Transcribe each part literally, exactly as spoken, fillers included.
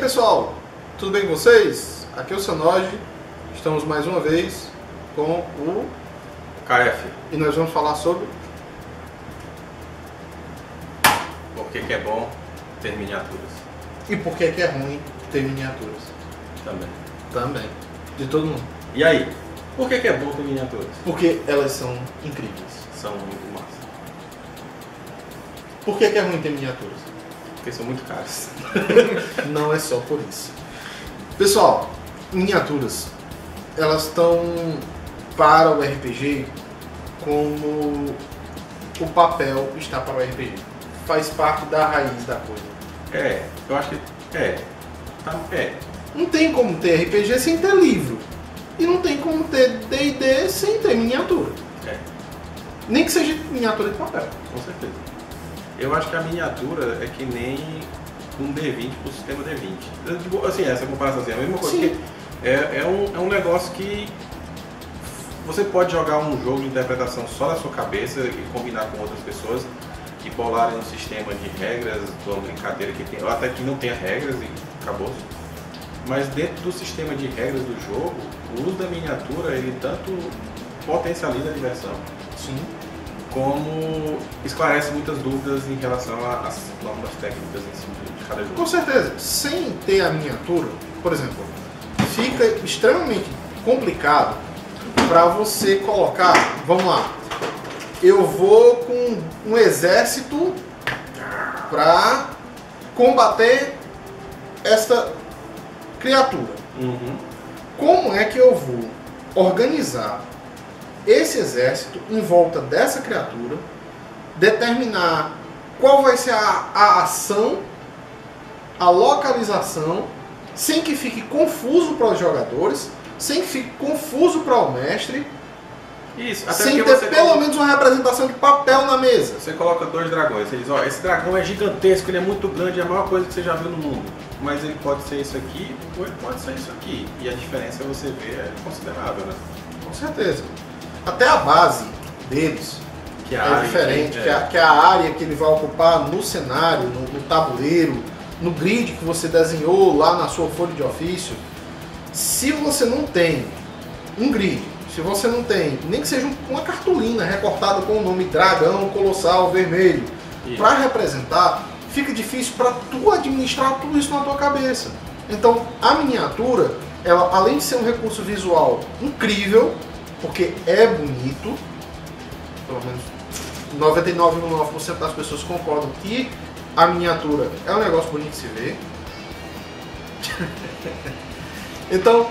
pessoal, tudo bem com vocês? Aqui é o Senoge, estamos mais uma vez com o K F e nós vamos falar sobre por que, que é bom ter miniaturas e por que, que é ruim ter miniaturas também. Também, de todo mundo. E aí, por que, que é bom ter miniaturas? Porque elas são incríveis, são muito massa. Por que, que é ruim ter miniaturas? Porque são muito caros. Não é só por isso. Pessoal, miniaturas, elas estão para o R P G como o papel está para o R P G. Faz parte da raiz da coisa. É, eu acho que é. Tá, é. Não tem como ter R P G sem ter livro. E não tem como ter D e D sem ter miniatura. É. Nem que seja miniatura de papel. Com certeza. Eu acho que a miniatura é que nem um D vinte pro sistema D vinte. Assim, essa comparação assim, é a mesma coisa. Que é, é, um, é um negócio que você pode jogar um jogo de interpretação só na sua cabeça e combinar com outras pessoas que bolarem um sistema de regras, uma brincadeira que tem, até que não tenha regras e acabou. Mas dentro do sistema de regras do jogo, o uso da miniatura, ele tanto potencializa a diversão. Sim. Como esclarece muitas dúvidas em relação às normas técnicas em cima de cada jogo. Com certeza, sem ter a miniatura, por exemplo, fica extremamente complicado para você colocar, vamos lá, eu vou com um exército para combater esta criatura. Uhum. Como é que eu vou organizar esse exército em volta dessa criatura, determinar qual vai ser a, a ação, a localização, sem que fique confuso para os jogadores, sem que fique confuso para o mestre. Isso, até sem ter pelo menos uma representação de papel na mesa. Você coloca dois dragões, você diz, ó, esse dragão é gigantesco, ele é muito grande, é a maior coisa que você já viu no mundo. Mas ele pode ser isso aqui, ou ele pode ser isso aqui. E a diferença, você vê, é considerável, né? Com certeza. Até a base deles que é área, diferente, é. Que, a, que a área que ele vai ocupar no cenário, no, no tabuleiro, no grid que você desenhou lá na sua folha de ofício. Se você não tem um grid, se você não tem, nem que seja uma cartolina recortada com o nome dragão, colossal, vermelho, para representar, fica difícil para tu administrar tudo isso na tua cabeça. Então a miniatura, ela, além de ser um recurso visual incrível, porque é bonito, pelo menos noventa e nove vírgula nove por cento das pessoas concordam que a miniatura é um negócio bonito de se ver. Então,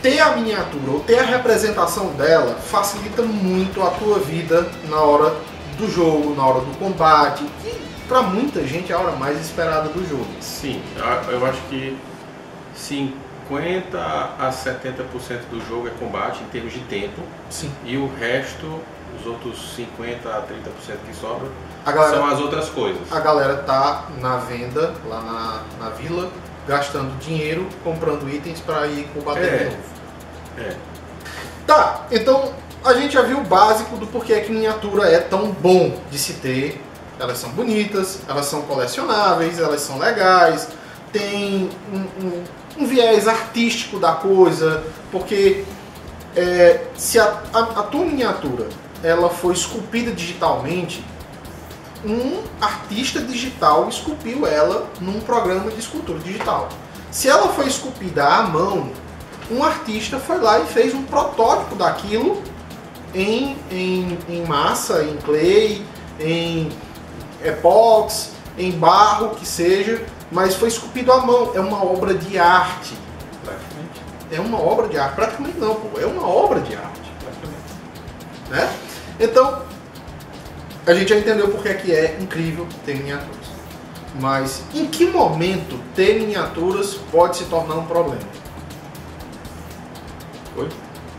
ter a miniatura ou ter a representação dela facilita muito a tua vida na hora do jogo, na hora do combate, e pra muita gente é a hora mais esperada do jogo. Sim, eu acho que sim. cinquenta a setenta por cento do jogo é combate em termos de tempo. Sim. E o resto, os outros cinquenta a trinta por cento que sobra, galera, são as outras coisas. A galera tá na venda, lá na, na vila, gastando dinheiro, comprando itens para ir combater é. de novo. É. Tá, então a gente já viu o básico do porquê que miniatura é tão bom de se ter. Elas são bonitas, elas são colecionáveis, elas são legais, tem um, um um viés artístico da coisa, porque é, se a, a, a tua miniatura ela foi esculpida digitalmente, um artista digital esculpiu ela num programa de escultura digital. Se ela foi esculpida à mão, um artista foi lá e fez um protótipo daquilo em, em, em massa, em clay, em epox, em barro, que seja, mas foi esculpido à mão, é uma obra de arte. Praticamente. É uma obra de arte, praticamente não, pô. É uma obra de arte, praticamente. Né? Então, a gente já entendeu porque é que é incrível ter miniaturas. Mas em que momento ter miniaturas pode se tornar um problema? Oi?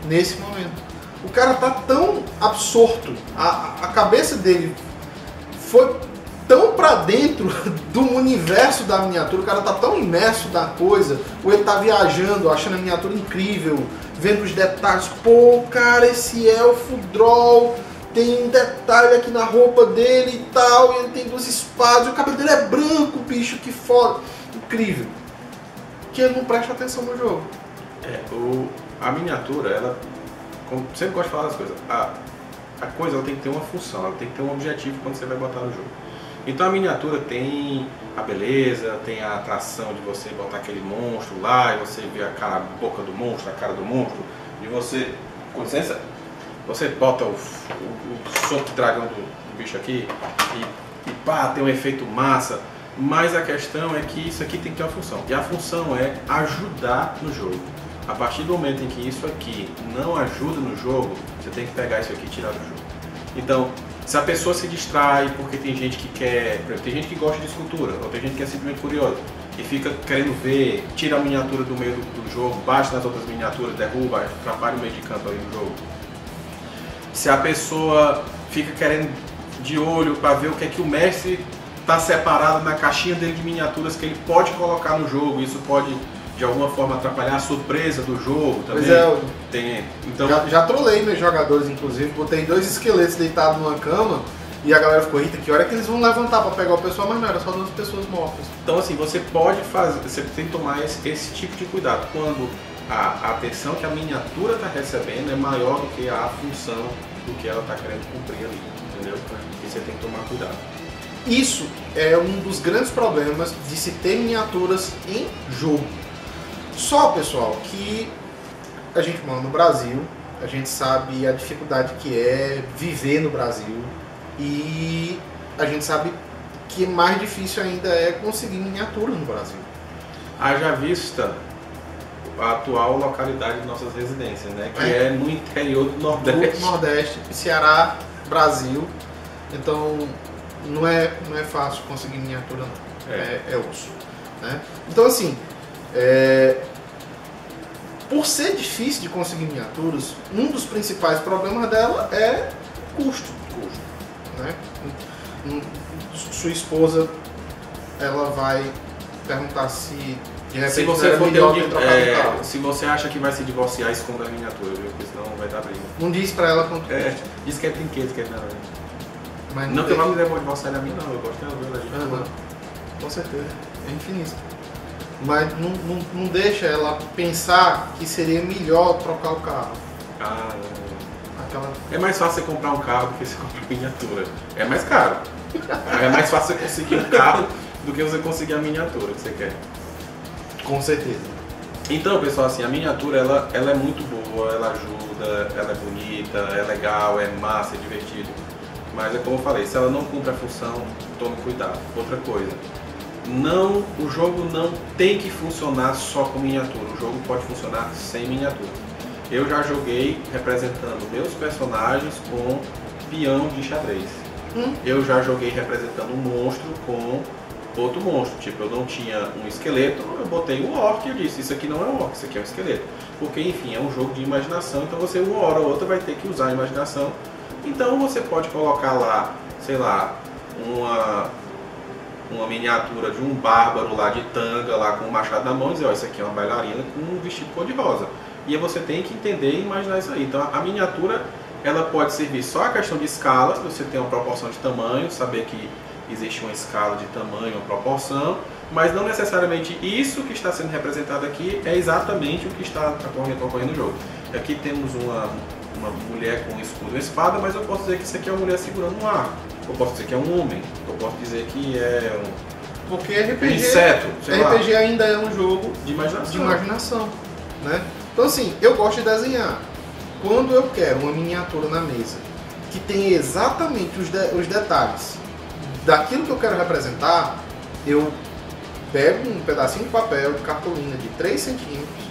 Nesse momento. O cara tá tão absorto, a, a cabeça dele foi tão pra dentro do universo da miniatura, o cara tá tão imerso da coisa, ou ele tá viajando, achando a miniatura incrível, vendo os detalhes, pô, cara, esse elfo droll, tem um detalhe aqui na roupa dele e tal, e ele tem duas espadas, o cabelo dele é branco, bicho, que foda, incrível. porque não presta atenção no jogo. É, o, a miniatura, ela, como sempre gosto de falar das coisas, a, a coisa ela tem que ter uma função, ela tem que ter um objetivo quando você vai botar no jogo. Então a miniatura tem a beleza, tem a atração de você botar aquele monstro lá, e você vê a, cara, a boca do monstro, a cara do monstro, e você, com licença, você bota o, o, o soco dragão do, do bicho aqui, e, e pá, tem um efeito massa, mas a questão é que isso aqui tem que ter uma função, e a função é ajudar no jogo. A partir do momento em que isso aqui não ajuda no jogo, você tem que pegar isso aqui e tirar do jogo. Então, se a pessoa se distrai porque tem gente que quer, por exemplo, tem gente que gosta de escultura, ou tem gente que é simplesmente curiosa e fica querendo ver, tira a miniatura do meio do, do jogo, bate nas outras miniaturas, derruba, atrapalha o meio de campo ali no jogo. Se a pessoa fica querendo de olho para ver o que é que o mestre está separado na caixinha dele de miniaturas que ele pode colocar no jogo, isso pode de alguma forma atrapalhar a surpresa do jogo também. Pois é, tem, então... já, já trolei meus jogadores, inclusive, botei dois esqueletos deitados numa cama e a galera ficou, eita, que hora que eles vão levantar pra pegar o pessoal, mas não, era só duas pessoas mortas. Então assim, você pode fazer, você tem que tomar esse, esse tipo de cuidado, quando a, a atenção que a miniatura tá recebendo é maior do que a função do que ela tá querendo cumprir ali, entendeu? E você tem que tomar cuidado. Isso é um dos grandes problemas de se ter miniaturas em jogo. Só, pessoal, que a gente mora no Brasil, a gente sabe a dificuldade que é viver no Brasil e a gente sabe que mais difícil ainda é conseguir miniatura no Brasil. Haja vista a atual localidade de nossas residências, né? Que é, é no interior do Nordeste. Do Nordeste, Ceará, Brasil. Então não é, não é fácil conseguir miniatura, não. É, é, é osso, né? Então assim... É... por ser difícil de conseguir miniaturas, um dos principais problemas dela é o custo, custo, né? Sua esposa, ela vai perguntar se de repente, se você for melhor ter trocar de carro. Se você acha que vai se divorciar, esconda a miniatura, viu? Porque senão vai dar briga. Não diz pra ela quanto é, custa. Diz que é brinquedo, que é nada. Mas não, não tem que eu não vou divorciar da minha, não. Eu gosto dela, da gente. Uhum. Com certeza, é infinito. Mas não, não, não deixa ela pensar que seria melhor trocar o carro. Ah, aquela... É mais fácil você comprar um carro do que você comprar a miniatura. É mais caro. É mais fácil você conseguir um carro do que você conseguir a miniatura que você quer. Com certeza. Então, pessoal, assim, a miniatura ela, ela é muito boa, ela ajuda, ela é bonita, é legal, é massa, é divertido. Mas é como eu falei, se ela não cumpre a função, tome cuidado. Outra coisa. Não, o jogo não tem que funcionar só com miniatura, o jogo pode funcionar sem miniatura. Eu já joguei representando meus personagens com peão de xadrez. Hum? Eu já joguei representando um monstro com outro monstro. Tipo, eu não tinha um esqueleto, eu botei um orc e eu disse, isso aqui não é um orc, isso aqui é um esqueleto. Porque, enfim, é um jogo de imaginação, então você uma hora ou outra vai ter que usar a imaginação. Então você pode colocar lá, sei lá, uma... uma miniatura de um bárbaro lá de tanga, lá com o machado na mão, e dizer, ó, isso aqui é uma bailarina com um vestido cor-de-rosa. E você tem que entender e imaginar isso aí. Então a miniatura, ela pode servir só a questão de escala, você tem uma proporção de tamanho, saber que existe uma escala de tamanho, uma proporção, mas não necessariamente isso que está sendo representado aqui é exatamente o que está ocorrendo no jogo. Aqui temos uma, uma mulher com um escudo e uma espada, mas eu posso dizer que isso aqui é uma mulher segurando um arco. Eu posso dizer que é um homem, eu posso dizer que é um... Porque R P G, inseto, R P G ainda é um jogo de imaginação. De imaginação, né? Então assim, eu gosto de desenhar. Quando eu quero uma miniatura na mesa que tem exatamente os, de, os detalhes daquilo que eu quero representar, eu pego um pedacinho de papel de cartolina de três centímetros,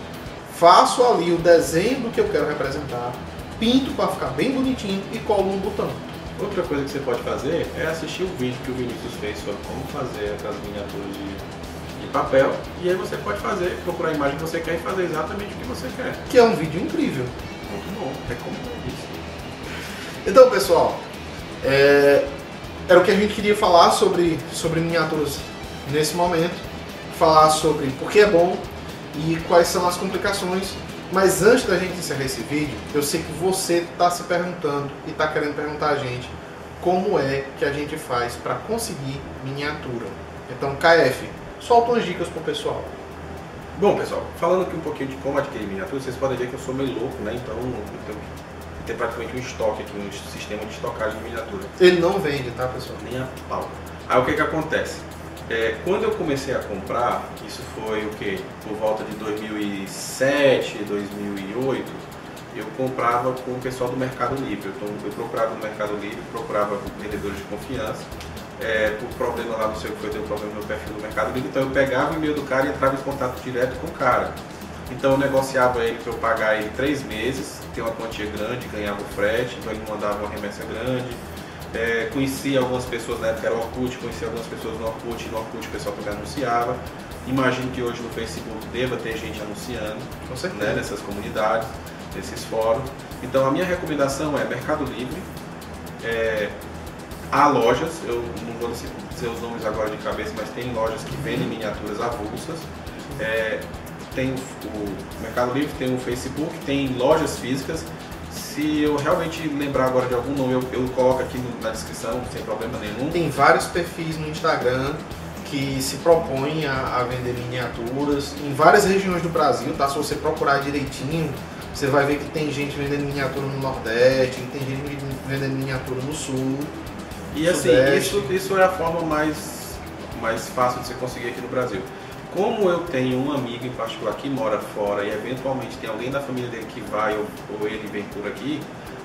faço ali o desenho do que eu quero representar, pinto para ficar bem bonitinho e colo um botão. Outra coisa que você pode fazer é assistir o vídeo que o Vinícius fez sobre como fazer aquelas miniaturas de, de papel. E aí você pode fazer, procurar a imagem que você quer e fazer exatamente o que você quer. Que é um vídeo incrível. Muito bom, é como eu disse. Então, pessoal, é, era o que a gente queria falar sobre, sobre miniaturas nesse momento. Falar sobre por que é bom e quais são as complicações. Mas antes da gente encerrar esse vídeo, eu sei que você está se perguntando e está querendo perguntar a gente como é que a gente faz para conseguir miniatura. Então, K F, solta umas dicas para o pessoal. Bom, pessoal, falando aqui um pouquinho de como adquirir miniaturas, vocês podem ver que eu sou meio louco, né? Então eu tenho, eu tenho praticamente um estoque aqui, um sistema de estocagem de miniatura. Ele não vende, tá, pessoal? Nem a pau. Aí o que que acontece? É, quando eu comecei a comprar, isso foi o quê? Por volta de dois mil e sete, dois mil e oito, eu comprava com o pessoal do Mercado Livre. Então, eu procurava no Mercado Livre, procurava vendedores de confiança. É, por problema lá, não sei o que foi, deu problema no meu perfil do Mercado Livre. Então eu pegava o e-mail do cara e entrava em contato direto com o cara. Então eu negociava ele para eu pagar ele três meses, ter uma quantia grande, ganhava o frete, então ele mandava uma remessa grande. É, conhecia algumas pessoas, na época era o Orkut, conhecia algumas pessoas no Orkut, no Orkut o pessoal também anunciava. Imagino que hoje no Facebook deva ter gente anunciando, com certeza, né, nessas comunidades, nesses fóruns. Então a minha recomendação é Mercado Livre, é, há lojas, eu não vou dizer os nomes agora de cabeça, mas tem lojas que vendem miniaturas avulsas, é, tem o, o Mercado Livre, tem o Facebook, tem lojas físicas. Se eu realmente lembrar agora de algum nome, eu, eu coloco aqui na descrição, sem problema nenhum. Tem vários perfis no Instagram que se propõem a, a vender miniaturas em várias regiões do Brasil, tá? Se você procurar direitinho, você vai ver que tem gente vendendo miniatura no Nordeste, tem gente vendendo miniatura no Sul. E assim, isso, isso é a forma mais, mais fácil de você conseguir aqui no Brasil. Como eu tenho um amigo em particular que mora fora e eventualmente tem alguém da família dele que vai ou, ou ele vem por aqui,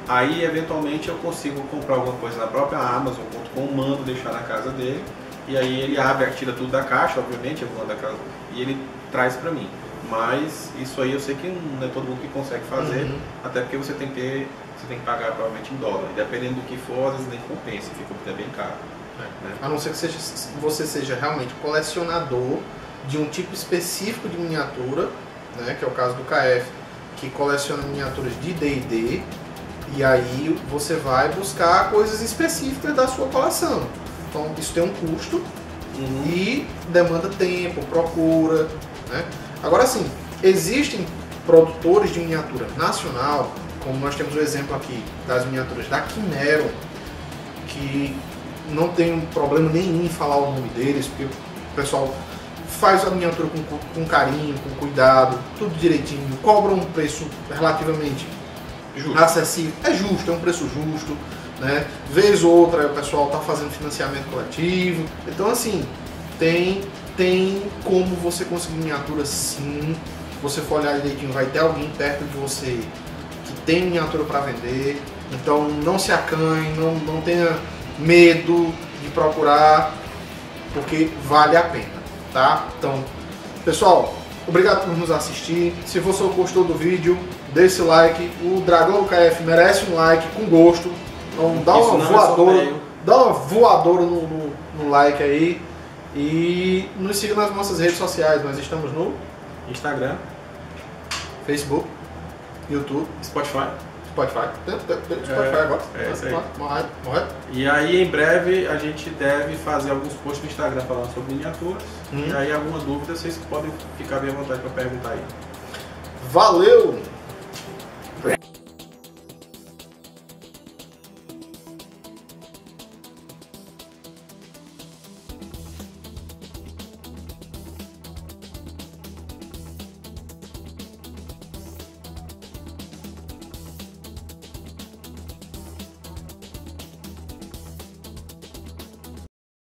aí eventualmente eu consigo comprar alguma coisa na própria Amazon ponto com, mando deixar na casa dele, e aí ele abre, tira tudo da caixa, obviamente, eu mando da casa, e ele traz pra mim. Mas isso aí eu sei que não é todo mundo que consegue fazer, uhum. Até porque você tem que ter, você tem que pagar provavelmente em dólar, e dependendo do que for, às vezes nem compensa, fica até bem caro. É. Né? A não ser que seja, você seja realmente colecionador de um tipo específico de miniatura, né, que é o caso do K F, que coleciona miniaturas de D e D, e aí você vai buscar coisas específicas da sua coleção. Então isso tem um custo, uhum, e demanda tempo, procura, né? Agora sim, existem produtores de miniatura nacional, como nós temos o exemplo aqui das miniaturas da Kimeron, que não tem problema nenhum em falar o nome deles, porque o pessoal faz a miniatura com, com carinho, com cuidado, tudo direitinho, cobra um preço relativamente justo, acessível, é justo, é um preço justo, né? Vez ou outra o pessoal está fazendo financiamento coletivo, então assim, tem, tem como você conseguir miniatura sim, você for olhar direitinho, vai ter alguém perto de você que tem miniatura para vender, então não se acanhe, não, não tenha medo de procurar, porque vale a pena. Tá? Então, pessoal, obrigado por nos assistir. Se você gostou do vídeo, dê esse like. O Dragão K F merece um like com gosto. Então dá uma voadora, é dá uma voadora no, no, no like aí. E nos siga nas nossas redes sociais. Nós estamos no Instagram, Facebook, YouTube, Spotify. Spotify. Spotify agora. É, e aí em breve a gente deve fazer alguns posts no Instagram falando sobre miniaturas. Hum. E aí alguma dúvida vocês podem ficar bem à vontade para perguntar aí. Valeu!